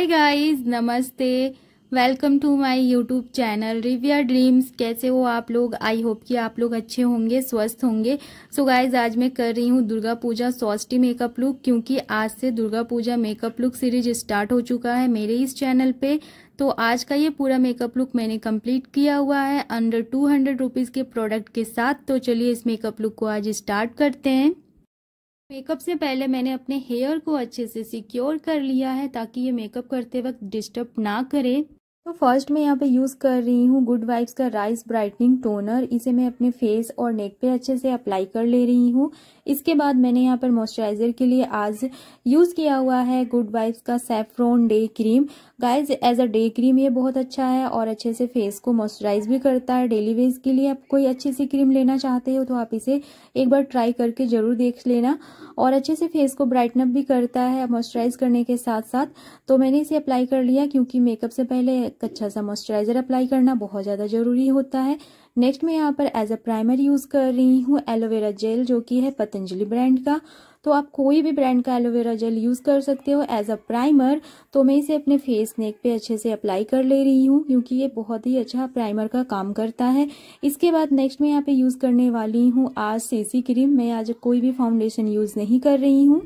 हाय guys, नमस्ते। Welcome to my YouTube channel Rivya dreams. कैसे हो आप लोग? आई होप कि आप लोग अच्छे होंगे, स्वस्थ होंगे। सो गाइस, आज मैं कर रही हूँ दुर्गा पूजा साष्टी मेकअप लुक, क्योंकि आज से Durga Puja makeup look series start हो चुका है मेरे इस चैनल पे। तो आज का ये पूरा मेकअप लुक मैंने कंप्लीट किया हुआ है अंडर 200 रुपीज़ के प्रोडक्ट के साथ। तो चलिए इस मेकअप लुक को आज स्टार्ट करते हैं। मेकअप से पहले मैंने अपने हेयर को अच्छे से सिक्योर कर लिया है ताकि ये मेकअप करते वक्त डिस्टर्ब ना करे। तो फर्स्ट मैं यहाँ पे यूज़ कर रही हूँ गुड वाइब्स का राइस ब्राइटनिंग टोनर। इसे मैं अपने फेस और नेक पे अच्छे से अप्लाई कर ले रही हूँ। इसके बाद मैंने यहाँ पर मॉइस्चराइजर के लिए आज यूज़ किया हुआ है गुड वाइब्स का saffron day cream. Guys, as a day cream ये बहुत अच्छा है और अच्छे से फेस को मॉइस्चराइज भी करता है। डेली बेस के लिए आप कोई अच्छी सी क्रीम लेना चाहते हो तो आप इसे एक बार ट्राई करके जरूर देख लेना। और अच्छे से फेस को ब्राइटन अप भी करता है मॉइस्चराइज करने के साथ साथ। तो मैंने इसे अप्लाई कर लिया क्योंकि मेकअप से पहले एक अच्छा सा मॉइस्चराइजर अप्लाई करना बहुत ज़्यादा ज़रूरी होता है। नेक्स्ट मैं यहाँ पर एज अ प्राइमर यूज़ कर रही हूँ एलोवेरा जेल, जो कि है पतंजलि ब्रांड का। तो आप कोई भी ब्रांड का एलोवेरा जेल यूज़ कर सकते हो एज अ प्राइमर। तो मैं इसे अपने फेस नेक पे अच्छे से अप्लाई कर ले रही हूँ क्योंकि ये बहुत ही अच्छा प्राइमर का काम करता है। इसके बाद नेक्स्ट मैं यहाँ पे यूज़ करने वाली हूँ आज सीसी क्रीम। मैं आज कोई भी फाउंडेशन यूज़ नहीं कर रही हूँ।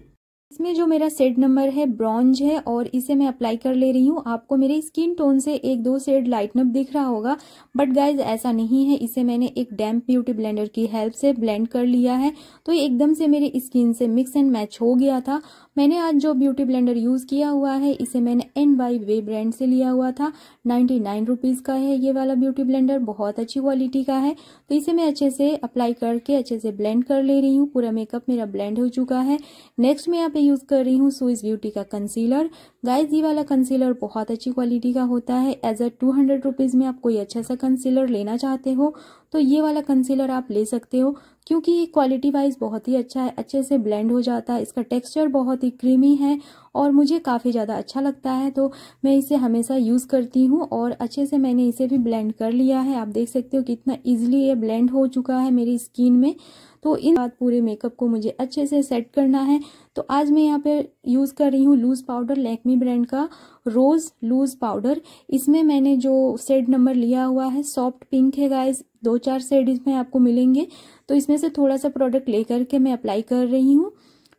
इसमें जो मेरा शेड नंबर है ब्रॉन्ज है और इसे मैं अप्लाई कर ले रही हूँ। आपको मेरे स्किन टोन से 1-2 शेड लाइटन अप दिख रहा होगा, बट गाइज ऐसा नहीं है। इसे मैंने एक डैम्प ब्यूटी ब्लेंडर की हेल्प से ब्लेंड कर लिया है। तो ये एकदम से मेरे स्किन से मिक्स एंड मैच हो गया था। मैंने आज जो ब्यूटी ब्लेंडर यूज़ किया हुआ है इसे मैंने NY Bae ब्रांड से लिया हुआ था। 99 रुपीज़ का है ये वाला ब्यूटी ब्लेंडर, बहुत अच्छी क्वालिटी का है। तो इसे मैं अच्छे से अप्लाई करके अच्छे से ब्लेंड कर ले रही हूँ। पूरा मेकअप मेरा ब्लेंड हो चुका है। नेक्स्ट मैं यहाँ पे यूज़ कर रही हूँ स्विस ब्यूटी का कंसीलर। गाइज, ये वाला कंसीलर बहुत अच्छी क्वालिटी का होता है। एज अ 200 रुपीज़ में आप कोई अच्छा सा कंसीलर लेना चाहते हो तो ये वाला कंसीलर आप ले सकते हो क्योंकि ये क्वालिटी वाइज बहुत ही अच्छा है, अच्छे से ब्लेंड हो जाता है। इसका टेक्सचर बहुत ही क्रीमी है और मुझे काफ़ी ज़्यादा अच्छा लगता है, तो मैं इसे हमेशा यूज़ करती हूँ। और अच्छे से मैंने इसे भी ब्लेंड कर लिया है। आप देख सकते हो कितना ईजिली ये ब्लेंड हो चुका है मेरी स्किन में। तो इन बाद पूरे मेकअप को मुझे अच्छे से सेट करना है। तो आज मैं यहाँ पे यूज़ कर रही हूँ लूज़ पाउडर, लैक्मे ब्रांड का रोज़ लूज़ पाउडर। इसमें मैंने जो शेड नंबर लिया हुआ है सॉफ्ट पिंक है। गाइज, 2-4 शेड इसमें आपको मिलेंगे। तो इसमें से थोड़ा सा प्रोडक्ट ले करके मैं अप्लाई कर रही हूँ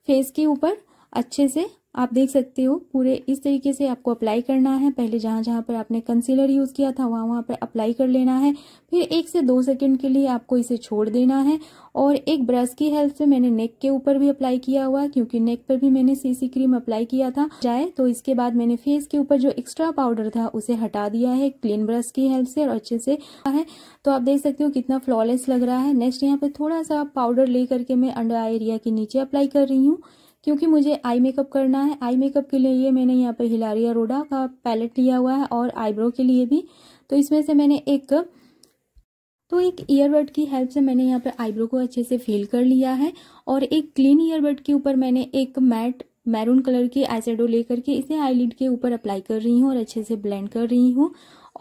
फेस के ऊपर अच्छे से। आप देख सकते हो पूरे इस तरीके से आपको अप्लाई करना है। पहले जहाँ पर आपने कंसीलर यूज़ किया था वहाँ पर अप्लाई कर लेना है। फिर 1 से 2 सेकंड के लिए आपको इसे छोड़ देना है। और एक ब्रश की हेल्प से मैंने नेक के ऊपर भी अप्लाई किया हुआ क्योंकि नेक पर भी मैंने सीसी क्रीम अप्लाई किया था जाए। तो इसके बाद मैंने फेस के ऊपर जो एक्स्ट्रा पाउडर था उसे हटा दिया है क्लीन ब्रश की हेल्प से और अच्छे से है। तो आप देख सकते हो कितना फ्लॉलेस लग रहा है। नेक्स्ट यहाँ पर थोड़ा सा पाउडर ले करके मैं अंडर आई एरिया के नीचे अप्लाई कर रही हूँ क्योंकि मुझे आई मेकअप करना है। आई मेकअप के लिए ये मैंने यहाँ पर हिलारी रोडा का पैलेट लिया हुआ है और आईब्रो के लिए भी। तो इसमें से मैंने एक ईयरबड की हेल्प से मैंने यहाँ पर आईब्रो को अच्छे से फिल कर लिया है। और एक क्लीन ईयरबड के ऊपर मैंने एक मैट मैरून कलर की आईशैडो ले करके इसे आईलिड के ऊपर अप्लाई कर रही हूँ और अच्छे से ब्लेंड कर रही हूँ।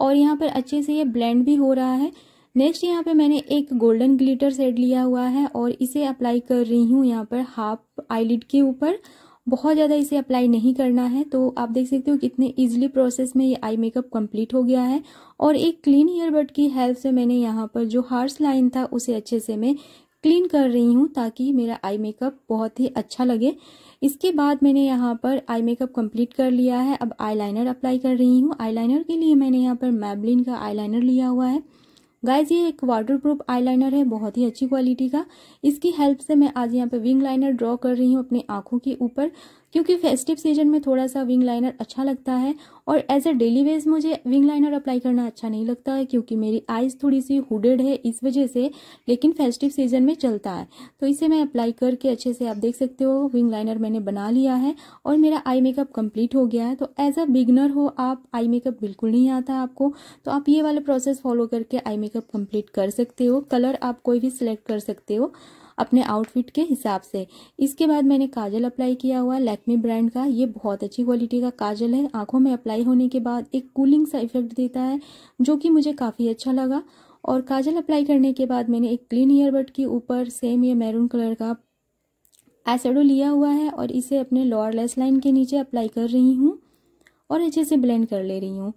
और यहाँ पर अच्छे से ये ब्लेंड भी हो रहा है। नेक्स्ट यहाँ पे मैंने एक गोल्डन ग्लिटर शेड लिया हुआ है और इसे अप्लाई कर रही हूँ यहाँ पर हाफ आईलिड के ऊपर। बहुत ज़्यादा इसे अप्लाई नहीं करना है। तो आप देख सकते हो कितने इजीली प्रोसेस में ये आई मेकअप कंप्लीट हो गया है। और एक क्लीन ईयरबड की हेल्प से मैंने यहाँ पर जो हार्श लाइन था उसे अच्छे से मैं क्लीन कर रही हूँ ताकि मेरा आई मेकअप बहुत ही अच्छा लगे। इसके बाद मैंने यहाँ पर आई मेकअप कंप्लीट कर लिया है। अब आईलाइनर अप्लाई कर रही हूँ। आईलाइनर के लिए मैंने यहाँ पर मैबेलिन का आईलाइनर लिया हुआ है। गाइज, ये एक वाटरप्रूफ आईलाइनर है बहुत ही अच्छी क्वालिटी का। इसकी हेल्प से मैं आज यहाँ पे विंग लाइनर ड्रॉ कर रही हूँ अपनी आँखों के ऊपर क्योंकि फेस्टिव सीजन में थोड़ा सा विंग लाइनर अच्छा लगता है। और एज अ डेली बेस मुझे विंग लाइनर अप्लाई करना अच्छा नहीं लगता है क्योंकि मेरी आईज थोड़ी सी हुडेड है इस वजह से, लेकिन फेस्टिव सीजन में चलता है। तो इसे मैं अप्लाई करके अच्छे से आप देख सकते हो विंग लाइनर मैंने बना लिया है और मेरा आई मेकअप कंप्लीट हो गया है। तो एज अ बिगनर हो आप, आई मेकअप बिल्कुल नहीं आता आपको, तो आप ये वाला प्रोसेस फॉलो करके आई मेकअप कंप्लीट कर सकते हो। कलर आप कोई भी सिलेक्ट कर सकते हो अपने आउटफिट के हिसाब से। इसके बाद मैंने काजल अप्लाई किया हुआ लैक्मे ब्रांड का। ये बहुत अच्छी क्वालिटी का काजल है। आंखों में अप्लाई होने के बाद एक कूलिंग सा इफेक्ट देता है जो कि मुझे काफ़ी अच्छा लगा। और काजल अप्लाई करने के बाद मैंने एक क्लीन ईयरबड के ऊपर सेम ये मैरून कलर का आईशैडो लिया हुआ है और इसे अपने लोअर लैश लाइन के नीचे अप्लाई कर रही हूँ। और अच्छे से ब्लेंड कर ले रही हूँ।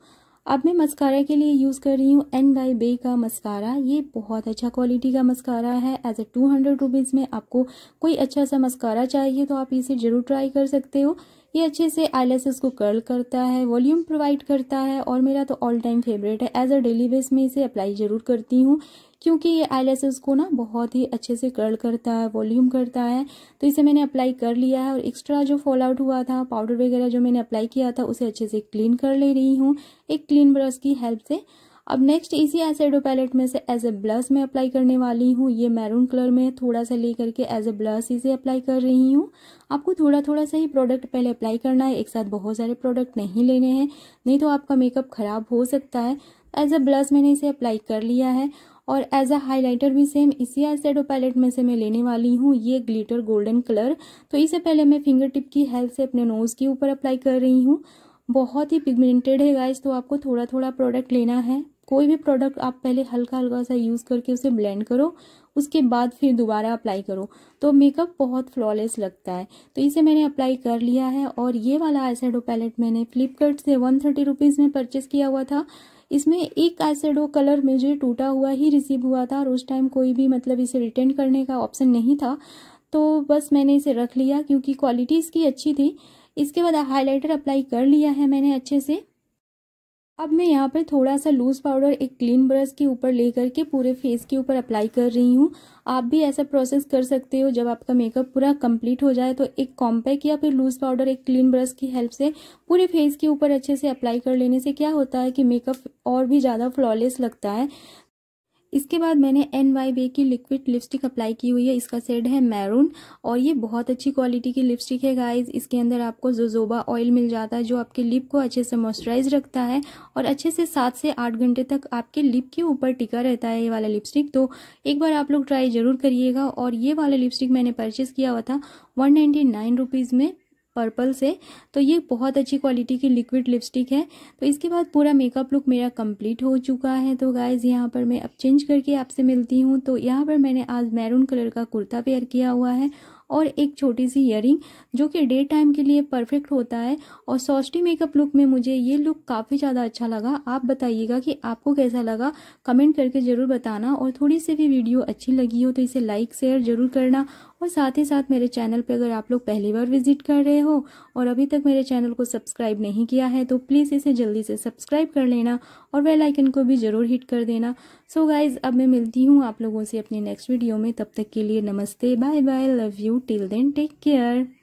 अब मैं मस्कारा के लिए यूज़ कर रही हूँ NY Bae का मस्कारा। ये बहुत अच्छा क्वालिटी का मस्कारा है। एज ए 200 रुपीज़ में आपको कोई अच्छा सा मस्कारा चाहिए तो आप इसे ज़रूर ट्राई कर सकते हो। ये अच्छे से आईलैशेस को कर्ल करता है, वॉल्यूम प्रोवाइड करता है और मेरा तो ऑल टाइम फेवरेट है। एज अ डेली बेस में इसे अप्लाई ज़रूर करती हूँ क्योंकि ये आईलैशेस को ना बहुत ही अच्छे से कर्ल करता है, वॉल्यूम करता है। तो इसे मैंने अप्लाई कर लिया है और एक्स्ट्रा जो फॉल आउट हुआ था, पाउडर वगैरह जो मैंने अप्लाई किया था, उसे अच्छे से क्लीन कर ले रही हूँ एक क्लीन ब्रश की हेल्प से। अब नेक्स्ट इसी एशेडो पैलेट में से एज ए ब्लश मैं अप्लाई करने वाली हूँ। ये मैरून कलर में थोड़ा सा ले करके एज ए ब्लश इसे अप्लाई कर रही हूँ। आपको थोड़ा थोड़ा सा ही प्रोडक्ट पहले अप्लाई करना है, एक साथ बहुत सारे प्रोडक्ट नहीं लेने हैं, नहीं तो आपका मेकअप ख़राब हो सकता है। एज ए ब्लश मैंने इसे अप्लाई कर लिया है और एज अ हाइलाइटर भी सेम इसी आई शेडो पैलेट में से मैं लेने वाली हूँ, ये ग्लिटर गोल्डन कलर। तो इसे पहले मैं फिंगर टिप की हेल्प से अपने नोज़ के ऊपर अप्लाई कर रही हूँ। बहुत ही पिगमेंटेड है गाइस, तो आपको थोड़ा थोड़ा प्रोडक्ट लेना है। कोई भी प्रोडक्ट आप पहले हल्का हल्का सा यूज़ करके उसे ब्लेंड करो, उसके बाद फिर दोबारा अप्लाई करो तो मेकअप बहुत फ्लॉलेस लगता है। तो इसे मैंने अप्लाई कर लिया है और ये वाला आई शेडो पैलेट मैंने फ्लिपकार्ट से 130 रुपीज़ में परचेस किया हुआ था। इसमें एक आई शेडो कलर मुझे टूटा हुआ ही रिसीव हुआ था और उस टाइम कोई भी मतलब इसे रिटर्न करने का ऑप्शन नहीं था, तो बस मैंने इसे रख लिया क्योंकि क्वालिटी इसकी अच्छी थी। इसके बाद हाइलाइटर अप्लाई कर लिया है मैंने अच्छे से। अब मैं यहाँ पर थोड़ा सा लूज पाउडर एक क्लीन ब्रश के ऊपर ले करके पूरे फेस के ऊपर अप्लाई कर रही हूँ। आप भी ऐसा प्रोसेस कर सकते हो, जब आपका मेकअप पूरा कंप्लीट हो जाए तो एक कॉम्पैक्ट या फिर लूज पाउडर एक क्लीन ब्रश की हेल्प से पूरे फेस के ऊपर अच्छे से अप्लाई कर लेने से क्या होता है कि मेकअप और भी ज़्यादा फ्लॉलेस लगता है। इसके बाद मैंने NY Bae की लिक्विड लिपस्टिक अप्लाई की हुई है। इसका शेड है मैरून और ये बहुत अच्छी क्वालिटी की लिपस्टिक है गाइस। इसके अंदर आपको जोजोबा ऑयल मिल जाता है जो आपके लिप को अच्छे से मॉइस्चराइज रखता है और अच्छे से 7 से 8 घंटे तक आपके लिप के ऊपर टिका रहता है ये वाला लिपस्टिक। तो एक बार आप लोग ट्राई ज़रूर करिएगा। और ये वाला लिपस्टिक मैंने परचेज़ किया हुआ था 199 रुपीज़ में पर्पल से। तो ये बहुत अच्छी क्वालिटी की लिक्विड लिपस्टिक है। तो इसके बाद पूरा मेकअप लुक मेरा कंप्लीट हो चुका है। तो गाइज़ यहाँ पर मैं अब चेंज करके आपसे मिलती हूँ। तो यहाँ पर मैंने आज मैरून कलर का कुर्ता वेयर किया हुआ है और एक छोटी सी इयरिंग जो कि डे टाइम के लिए परफेक्ट होता है। और सॉस्टी मेकअप लुक में मुझे ये लुक काफ़ी ज़्यादा अच्छा लगा। आप बताइएगा कि आपको कैसा लगा, कमेंट करके ज़रूर बताना। और थोड़ी सी भी वीडियो अच्छी लगी हो तो इसे लाइक शेयर ज़रूर करना। और साथ ही साथ मेरे चैनल पे अगर आप लोग पहली बार विजिट कर रहे हो और अभी तक मेरे चैनल को सब्सक्राइब नहीं किया है तो प्लीज़ इसे जल्दी से सब्सक्राइब कर लेना और बेल आइकन को भी ज़रूर हिट कर देना। सो गाइज़ अब मैं मिलती हूँ आप लोगों से अपने नेक्स्ट वीडियो में। तब तक के लिए नमस्ते, bye bye, love you, till then take care.